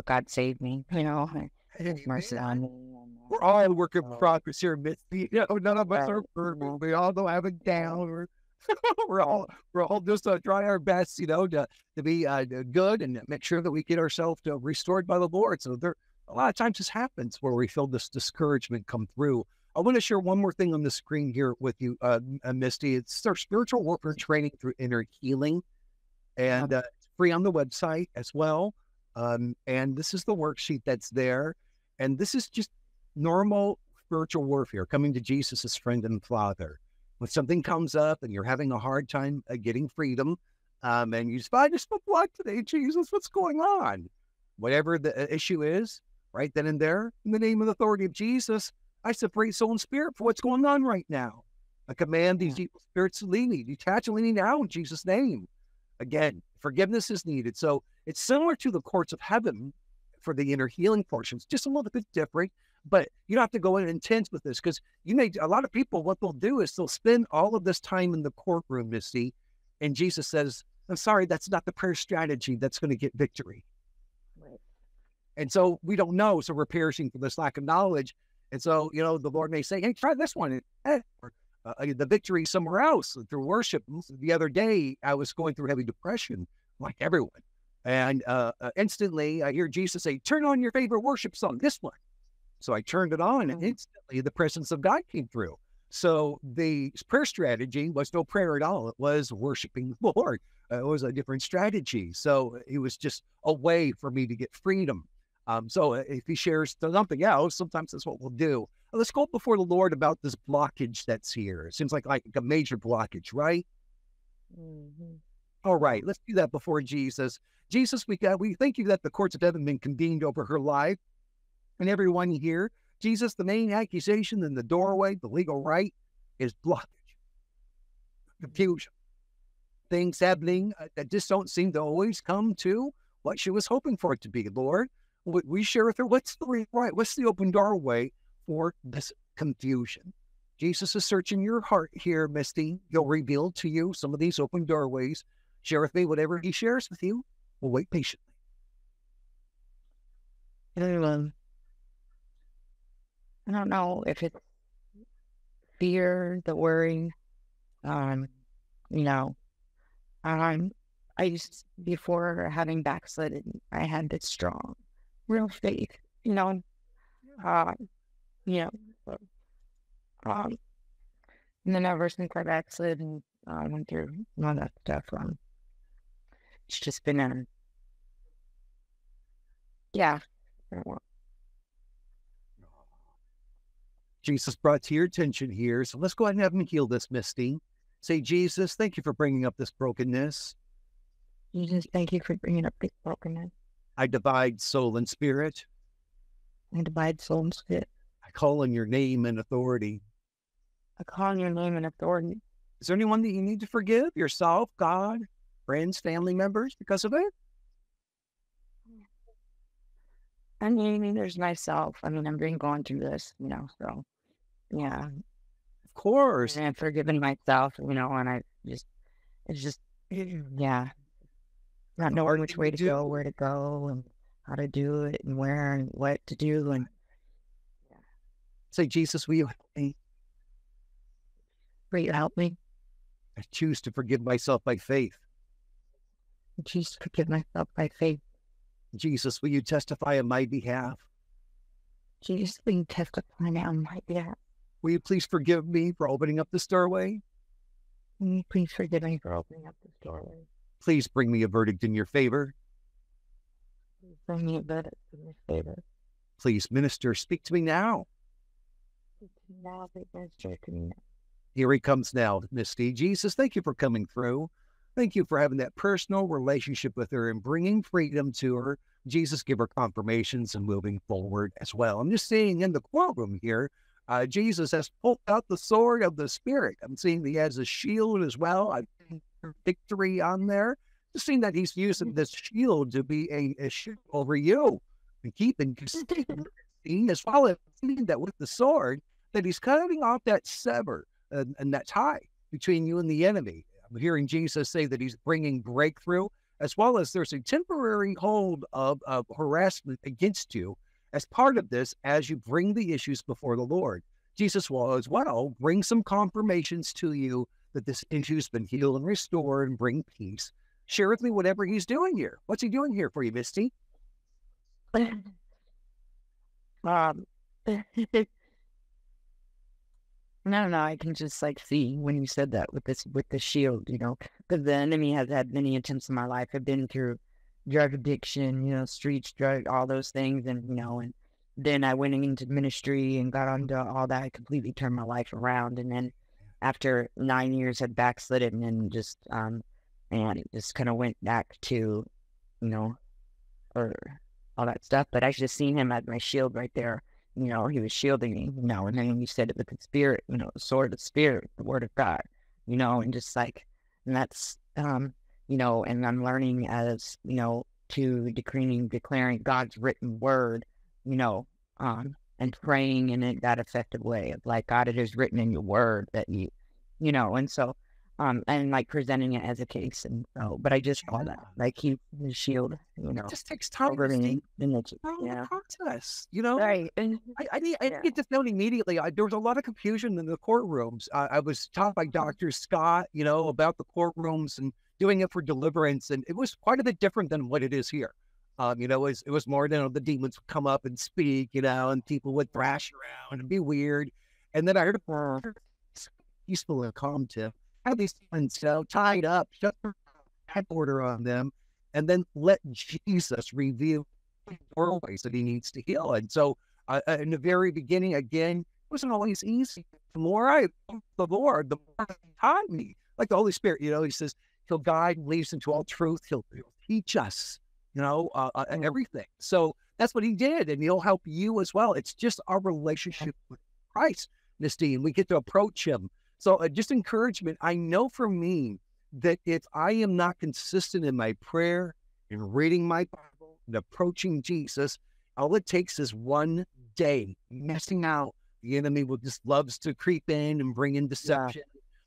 God saved me, you know, and mercy on me. We're all a work in progress here, Misty. You know, none of us are perfect. We all don't have it down. We're all just trying our best, you know, to be good and make sure that we get ourselves restored by the Lord. So there, a lot of times this happens where we feel this discouragement come through. I want to share one more thing on the screen here with you, Misty. It's our spiritual warfare training through inner healing, and it's free on the website as well. And this is the worksheet that's there, and this is just normal spiritual warfare, coming to Jesus as friend and Father. When something comes up and you're having a hard time getting freedom, and you just, I just spoke blood today, Jesus, what's going on? Whatever the issue is, right then and there, in the name and authority of Jesus, I separate soul and spirit for what's going on right now. I command these evil spirits to leave me, detach and leave me now in Jesus' name. Again, forgiveness is needed. So it's similar to the courts of heaven for the inner healing portions, just a little bit different. But you don't have to go in intense with this because you may, a lot of people, what they'll do is they'll spend all of this time in the courtroom, Misty, and Jesus says, I'm sorry, that's not the prayer strategy that's going to get victory. Right. And so we don't know. So we're perishing for this lack of knowledge. And so, you know, the Lord may say, hey, try this one. Or, the victory somewhere else through worship. The other day, I was going through heavy depression, like everyone. And instantly, I hear Jesus say, turn on your favorite worship song, this one. So I turned it on and instantly the presence of God came through. So the prayer strategy was no prayer at all. It was worshiping the Lord. It was a different strategy. So it was just a way for me to get freedom. So if he shares something else, sometimes that's what we'll do. Let's go before the Lord about this blockage that's here. It seems like a major blockage, right? Mm-hmm. All right, let's do that before Jesus. Jesus, we thank you that the courts of heaven have been convened over her life. And everyone here, Jesus, the main accusation in the doorway, the legal right, is blockage, confusion, things happening that just don't seem to always come to what she was hoping for it to be. Lord, we share with her, what's the legal right? What's the open doorway for this confusion? Jesus is searching your heart here, Misty. He'll reveal to you some of these open doorways. Share with me whatever he shares with you. We'll wait patiently. I don't know if it's fear, the worry, you know, I used, before having backslid, I had this strong, real faith, you know, and then ever since I backslid and went through all that stuff, it's just been, Jesus brought to your attention here. So let's go ahead and have him heal this, Misty. Say, Jesus, thank you for bringing up this brokenness. Jesus, thank you for bringing up this brokenness. I divide soul and spirit. I divide soul and spirit. I call on your name and authority. I call on your name and authority. Is there anyone that you need to forgive? Yourself, God, friends, family members because of it? I mean, there's myself. I mean, I'm being going through this, you know, so, yeah. Of course. And I've forgiven myself, you know, and I just, it's just, yeah. Not knowing which way to go, where to go, and how to do it, and where, and what to do, and yeah. Say, Jesus, will you help me? Will you help me? I choose to forgive myself by faith. I choose to forgive myself by faith. Jesus, will you testify on my behalf? Jesus, will you testify on my behalf? Will you please forgive me for opening up this doorway? Will you please forgive me for opening up this doorway? Please bring me a verdict in your favor. Please bring me a verdict in your favor. Please, minister, speak to me now. Speak to me now, minister, to me now. Here he comes now, Misty. Jesus, thank you for coming through. Thank you for having that personal relationship with her and bringing freedom to her. Jesus, give her confirmations and moving forward as well. I'm just seeing in the courtroom here, Jesus has pulled out the sword of the Spirit. I'm seeing that he has a shield as well. I think victory on there. Just seeing that he's using this shield to be a shield over you and keeping you as well as seeing that with the sword that he's cutting off that sever and that tie between you and the enemy. I'm hearing Jesus say that he's bringing breakthrough, as well as there's a temporary hold of harassment against you as part of this, as you bring the issues before the Lord. Jesus will as well bring some confirmations to you that this issue's been healed and restored and bring peace. Share with me whatever he's doing here. What's he doing here for you, Misty? No, I can just like see when you said that with the shield, you know, because the enemy has had many attempts in my life. I've been through drug addiction, you know, streets, drug, all those things. And, you know, and then I went into ministry and got onto all that. I completely turned my life around. And then after 9 years had backslid it, and then just, and it just kind of went back to, you know, or all that stuff. But I just seen him at my shield right there. You know, he was shielding me, you know, and then you said it with the Spirit, you know, the sword of the Spirit, the word of God, you know, and just like, and that's, you know, and I'm learning as, you know, to declaring God's written word, you know, and praying in that effective way of like, God, it is written in your word that you, you know, and so, and like presenting it as a case. And so, but I just saw that, like he, the shield, you know, it just takes time to see the process, you know, right. And I get this note immediately. There was a lot of confusion in the courtrooms. I was taught by Dr. Scott, you know, about the courtrooms and doing it for deliverance. And it was quite a bit different than what it is here. You know, it was more, you know, the demons would come up and speak, you know, and people would thrash around and be weird. And then I heard peaceful and calm tip. Have these ones, you know, tied up, shut the order on them, and then let Jesus reveal doorways that he needs to heal. And so, in the very beginning, again, it wasn't always easy. The more I love the Lord, the more he taught me. Like the Holy Spirit, you know, he says, he'll guide and lead us into all truth. He'll teach us, you know, and everything. So that's what he did, and he'll help you as well. It's just our relationship with Christ, Misty, and we get to approach him. So just encouragement. I know for me that if I am not consistent in my prayer and reading my Bible and approaching Jesus, all it takes is one day messing out. The enemy will just loves to creep in and bring in deception,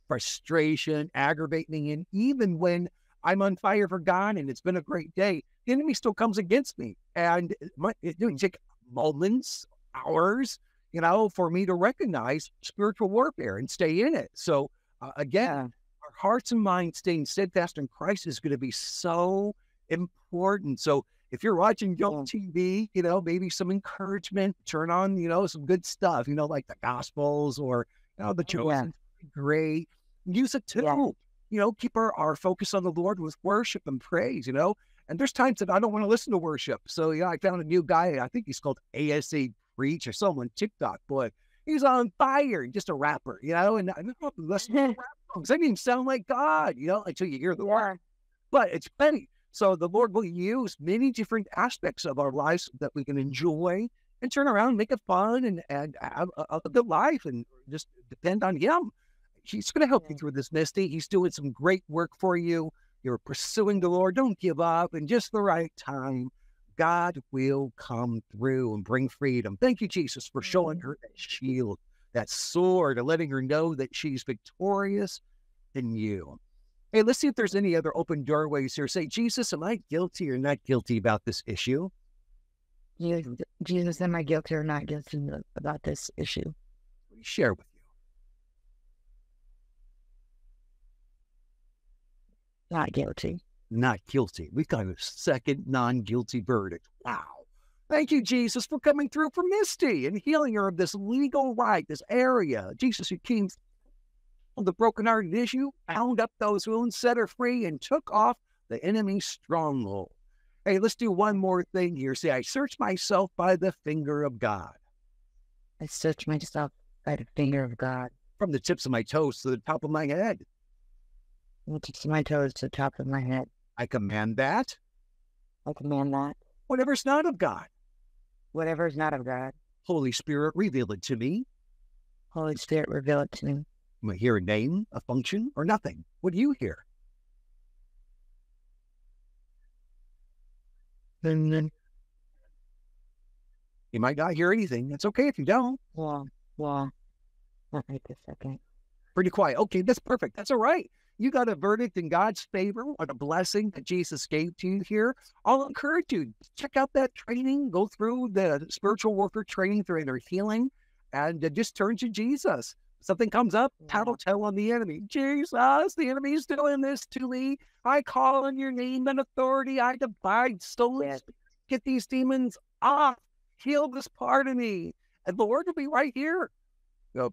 frustration, aggravate me. And even when I'm on fire for God and it's been a great day, the enemy still comes against me. And it takes moments, hours, you know, for me to recognize spiritual warfare and stay in it. So again, our hearts and minds staying steadfast in Christ is going to be so important. So if you're watching Young TV, you know, maybe some encouragement, turn on, you know, some good stuff, you know, like the Gospels or, you know, the Chosen, great music too. Yeah. You know, keep our focus on the Lord with worship and praise, you know, and there's times that I don't want to listen to worship. So, yeah, I found a new guy. I think he's called ASA Reach or someone TikTok, boy, he's on fire, just a rapper, you know, and I don't listen to rap songs. They didn't sound like God, you know, until you hear the word. But it's funny. So the Lord will use many different aspects of our lives that we can enjoy and turn around and make it fun and have a good life and just depend on him. He's going to help you through this, Misty. He's doing some great work for you. You're pursuing the Lord. Don't give up. In just the right time, God will come through and bring freedom. Thank you, Jesus, for showing her that shield, that sword, and letting her know that she's victorious in you. Hey, let's see if there's any other open doorways here. Say, Jesus, am I guilty or not guilty about this issue? Jesus, am I guilty or not guilty about this issue? Share with you. Not guilty. Not guilty. We've got a second non-guilty verdict. Wow. Thank you, Jesus, for coming through for Misty and healing her of this legal right, this area. Jesus, who came on the brokenhearted issue, bound up those wounds, set her free, and took off the enemy's stronghold. Hey, let's do one more thing here. Say, I search myself by the finger of God. I search myself by the finger of God. From the tips of my toes to the top of my head. From the tips of my toes to the top of my head. I command that. I command that. Whatever is not of God. Whatever is not of God. Holy Spirit, reveal it to me. Holy Spirit, reveal it to me. Am I hear a name, a function, or nothing? What do you hear? Then you might not hear anything. That's okay if you don't. Well, wait a second. Pretty quiet. Okay, that's perfect. That's all right. You got a verdict in God's favor on a blessing that Jesus gave to you here. I'll encourage you, check out that training. Go through the spiritual worker training through inner healing and just turn to Jesus. Something comes up, tattletale on the enemy. Jesus, the enemy is doing this to me. I call on your name and authority. I divide souls. Get these demons off. Heal this part of me. And the Lord will be right here,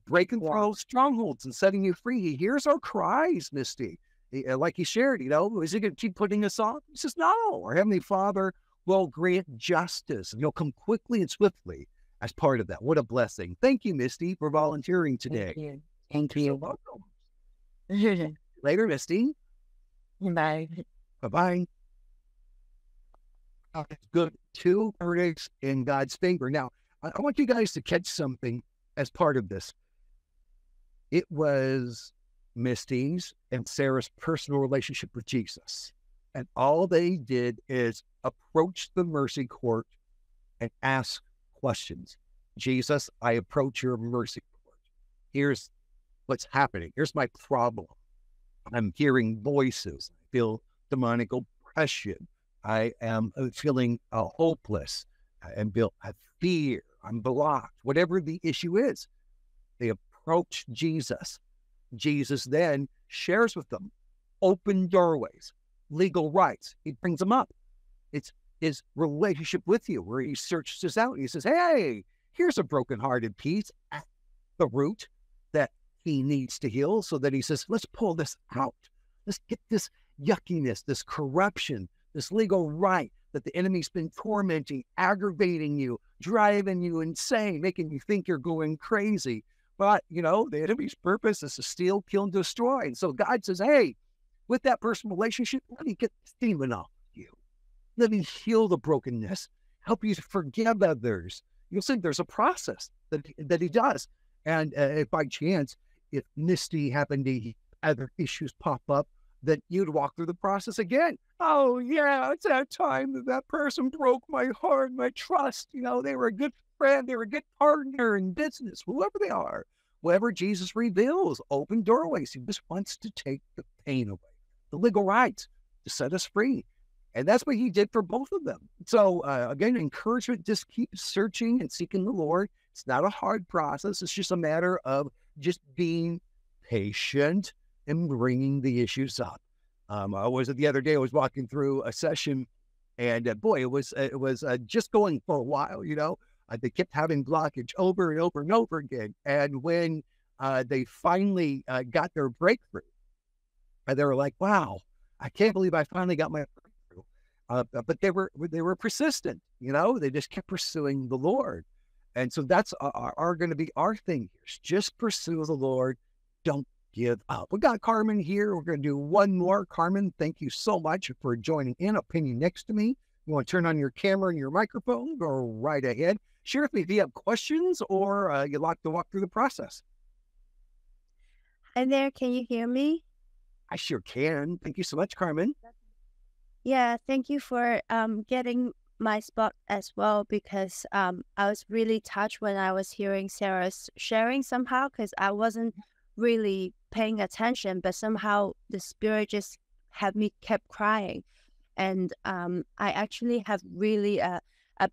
breaking through strongholds and setting you free. He hears our cries, Misty. Like he shared, is he going to keep putting us off? He says, no. Our Heavenly Father will grant justice, and he'll come quickly and swiftly. As part of that, what a blessing. Thank you, Misty, for volunteering today. Thank you. You're so welcome. Later, Misty. Bye. Bye-bye. Good. Two verdicts in God's favor. Now, I want you guys to catch something as part of this. It was Misty's and Sarah's personal relationship with Jesus. And all they did is approach the mercy court and ask questions. Jesus, I approach your mercy court. Here's what's happening. Here's my problem. I'm hearing voices. I feel demonic oppression. I am feeling hopeless. I fear. I'm blocked. Whatever the issue is, they approach Jesus. Jesus then shares with them open doorways, legal rights. He brings them up. It's his relationship with you, where he searches us out. He says, hey, here's a brokenhearted piece at the root that he needs to heal. So that he says, let's pull this out. Let's get this yuckiness, this corruption, this legal right that the enemy's been tormenting, aggravating you, driving you insane, making you think you're going crazy. But, the enemy's purpose is to steal, kill, and destroy. And so God says, hey, with that personal relationship, let me get this demon off. Let me heal the brokenness, help you to forgive others. You'll see there's a process that he does. And if by chance, if Misty happened to have other issues pop up, that you'd walk through the process again. Oh, yeah, it's that time that person broke my heart, my trust. They were a good friend. They were a good partner in business, whoever they are. Whoever Jesus reveals, open doorways. He just wants to take the pain away, the legal rights to set us free. And that's what he did for both of them. So again, encouragement, just keep searching and seeking the Lord. It's not a hard process. It's just a matter of just being patient and bringing the issues up. The other day I was walking through a session, and boy, it was just going for a while, They kept having blockage over and over and over again. And when they finally got their breakthrough, they were like, wow, I can't believe I finally got my breakthrough. But they were persistent, They just kept pursuing the Lord. And so that's going to be our thing here. Just pursue the Lord. Don't give up. We got Carmen here. We're going to do one more. Carmen, thank you so much for joining in. Opinion next to me. You want to turn on your camera and your microphone? Go right ahead. Share with me if you have questions or you'd like to walk through the process. Hi there. Can you hear me? I sure can. Thank you so much, Carmen. Yeah, thank you for getting my spot as well, because I was really touched when I was hearing Sarah's sharing somehow, because I wasn't really paying attention, but somehow the spirit just had me kept crying. And I actually have really a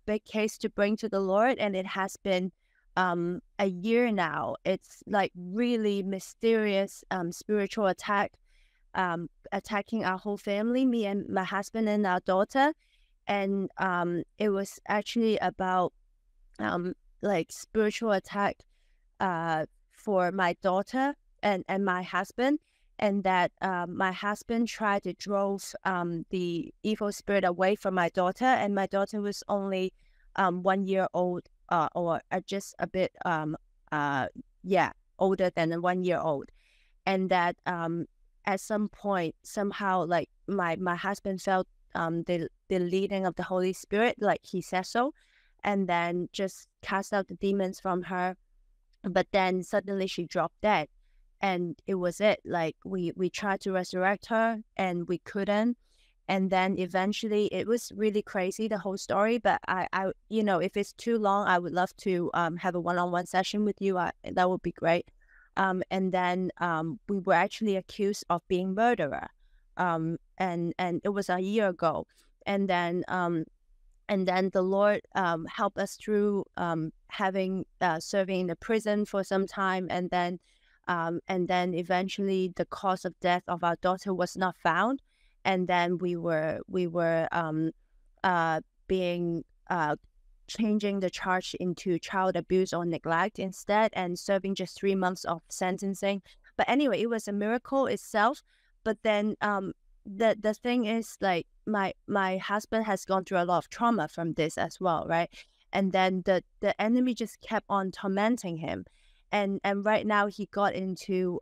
big case to bring to the Lord, and it has been a year now. It's like really mysterious spiritual attack attacking our whole family, me and my husband and our daughter. And it was actually about like spiritual attack for my daughter and my husband, and that my husband tried to drive the evil spirit away from my daughter, and my daughter was only 1 year old or just a bit older than a 1 year old. And that at some point somehow, like my husband felt the leading of the Holy Spirit, like he said so, and then just cast out the demons from her. But then suddenly she dropped dead, and it was it. Like we tried to resurrect her and we couldn't. And then eventually, it was really crazy, the whole story. But I you know, if it's too long, I would love to have a one-on-one session with you. That would be great. And then we were actually accused of being murderer. And it was a year ago. And then the Lord helped us through having serving in the prison for some time, and then eventually the cause of death of our daughter was not found, and then we were being changing the charge into child abuse or neglect instead, and serving just 3 months of sentencing. But anyway, it was a miracle itself. But then the thing is, like, my husband has gone through a lot of trauma from this as well, right? And then the enemy just kept on tormenting him, and right now he got into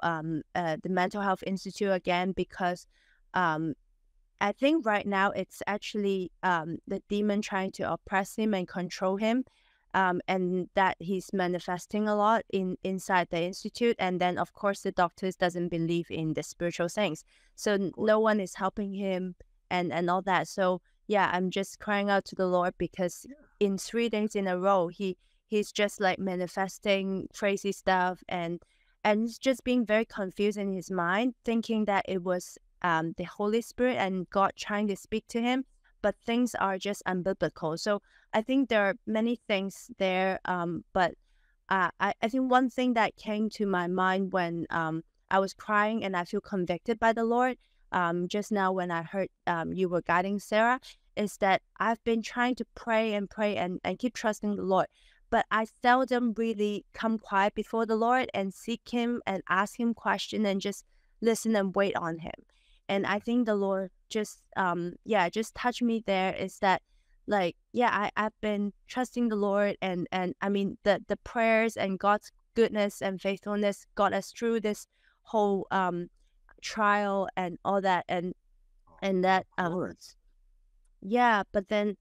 the mental health institute again, because I think right now it's actually the demon trying to oppress him and control him, and that he's manifesting a lot inside the institute. And then, of course, the doctors doesn't believe in the spiritual things, so no one is helping him and all that. So yeah, I'm just crying out to the Lord, because in 3 days in a row, he's just like manifesting crazy stuff, and it's just being very confused in his mind, thinking that it was the Holy Spirit and God trying to speak to him. But things are just unbiblical. So I think there are many things there. But I think one thing that came to my mind when I was crying, and I feel convicted by the Lord just now when I heard you were guiding Sarah, is that I've been trying to pray and keep trusting the Lord. But I seldom really come quiet before the Lord and seek Him and ask Him questions and just listen and wait on Him. And I think the Lord just, just touched me there, is that, like, yeah, I've been trusting the Lord, and I mean, the prayers and God's goodness and faithfulness got us through this whole trial and all that, and that, but then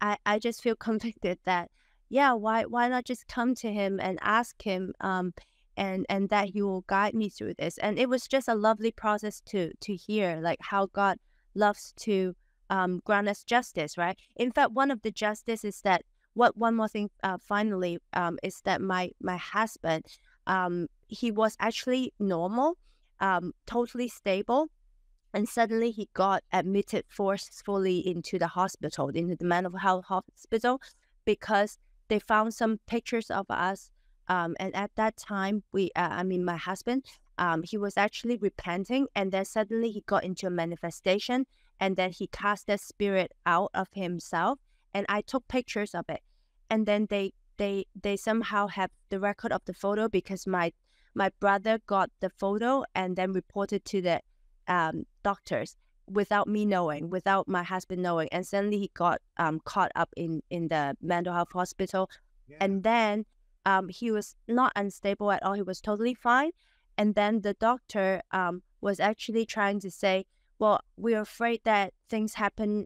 I just feel convicted that, yeah, why not just come to Him and ask Him, and that He will guide me through this. And it was just a lovely process to hear, like, how God loves to grant us justice, right? In fact, one of the justice is that, what one more thing finally is that my husband, he was actually normal, totally stable, and suddenly he got admitted forcefully into the hospital, into the mental health hospital, because they found some pictures of us. And at that time, my husband, he was actually repenting, and then suddenly he got into a manifestation, and then he cast that spirit out of himself, and I took pictures of it. And then they somehow have the record of the photo, because my brother got the photo and then reported to the doctors without me knowing, without my husband knowing, and suddenly he got caught up in the mental health hospital. Yeah. And then he was not unstable at all. He was totally fine. And then the doctor was actually trying to say, well, we're afraid that things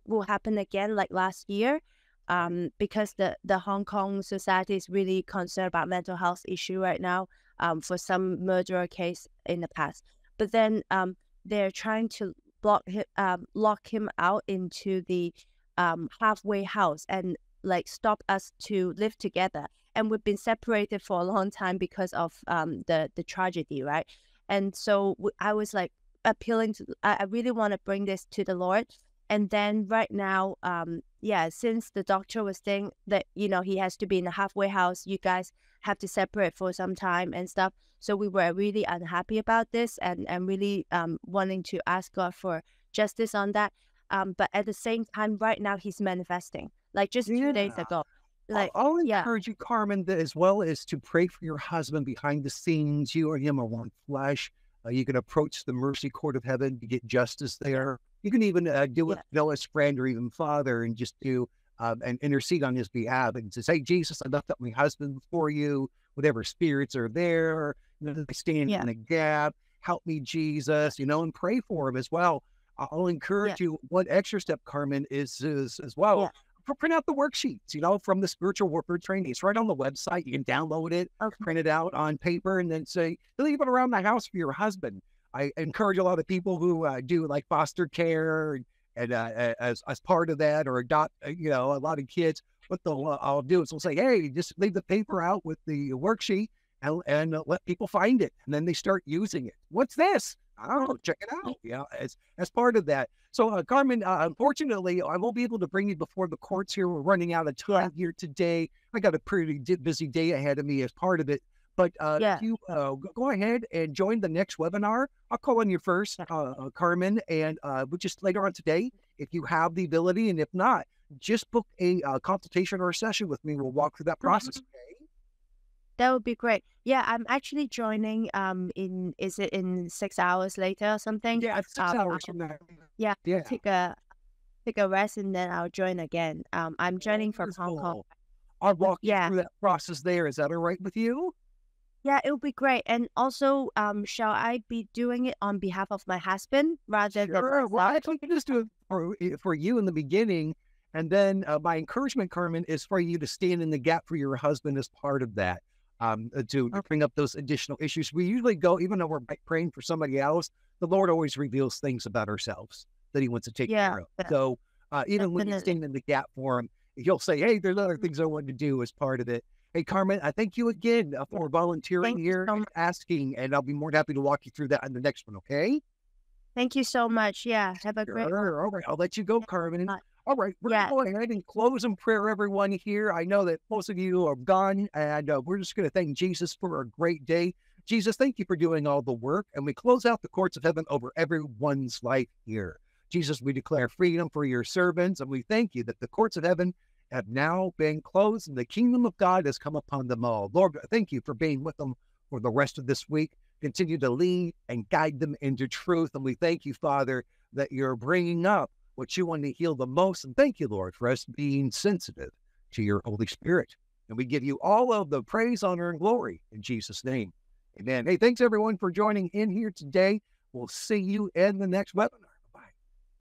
will happen again like last year, because the Hong Kong society is really concerned about mental health issue right now, for some murderer case in the past. But then they're trying to lock him out into the halfway house and like stop us to live together. And we've been separated for a long time because of the tragedy, right? And so I was like appealing to, I really want to bring this to the Lord. And then right now, since the doctor was saying that, you know, he has to be in the halfway house, you guys have to separate for some time and stuff. So we were really unhappy about this and really wanting to ask God for justice on that. But at the same time, right now, he's manifesting, like just 2 days ago. Like, I'll encourage you, Carmen, that as well as to pray for your husband behind the scenes. You and him are one flesh. You can approach the mercy court of heaven to get justice there. You can even deal with a jealous friend or even father and just do and intercede on his behalf and to say, Jesus, I left up my husband before you. Whatever spirits are there, I stand in the gap. Help me, Jesus, and pray for him as well. I'll encourage you. One extra step, Carmen, is as well. Print out the worksheets, from the Spiritual Warfare Training. It's right on the website. You can download it, print it out on paper, and then say, leave it around the house for your husband. I encourage a lot of people who do like foster care and as part of that, or adopt, a lot of kids. What I'll do is I'll say, hey, just leave the paper out with the worksheet and let people find it. And then they start using it. What's this? I don't know. Check it out. As part of that. So, Carmen, unfortunately, I won't be able to bring you before the courts here. We're running out of time here today. I got a pretty busy day ahead of me as part of it. But if you go ahead and join the next webinar. I'll call on you first, Carmen, and just later on today, if you have the ability. And if not, just book a consultation or a session with me. We'll walk through that process. Okay. That would be great. Yeah, I'm actually joining in 6 hours later or something? Yeah, 6 hours from now. Yeah. Take a rest and then I'll join again. I'm joining from Hong Kong. I'll walk you through that process there. Is that all right with you? Yeah, it would be great. And also, shall I be doing it on behalf of my husband rather than myself? Well, I think you just do it for you in the beginning. And then my encouragement, Carmen, is for you to stand in the gap for your husband as part of that. To bring up those additional issues. We usually go, even though we're praying for somebody else, the Lord always reveals things about ourselves that he wants to take care of. So even when you stand in the gap for him, he'll say, hey, there's other things I want to do as part of it. Hey, Carmen, I thank you again for volunteering here and asking, and I'll be more than happy to walk you through that in the next one, okay? Thank you so much. Yeah, have a great one. All right, I'll let you go, Carmen. All right, we're going ahead and close in prayer, everyone here. I know that most of you are gone, and we're just going to thank Jesus for a great day. Jesus, thank you for doing all the work, and we close out the courts of heaven over everyone's life here. Jesus, we declare freedom for your servants, and we thank you that the courts of heaven have now been closed, and the kingdom of God has come upon them all. Lord, thank you for being with them for the rest of this week. Continue to lead and guide them into truth, and we thank you, Father, that you're bringing up what you want to heal the most. And thank you, Lord, for us being sensitive to your Holy Spirit. And we give you all of the praise, honor, and glory in Jesus' name. Amen. Hey, thanks everyone for joining in here today. We'll see you in the next webinar.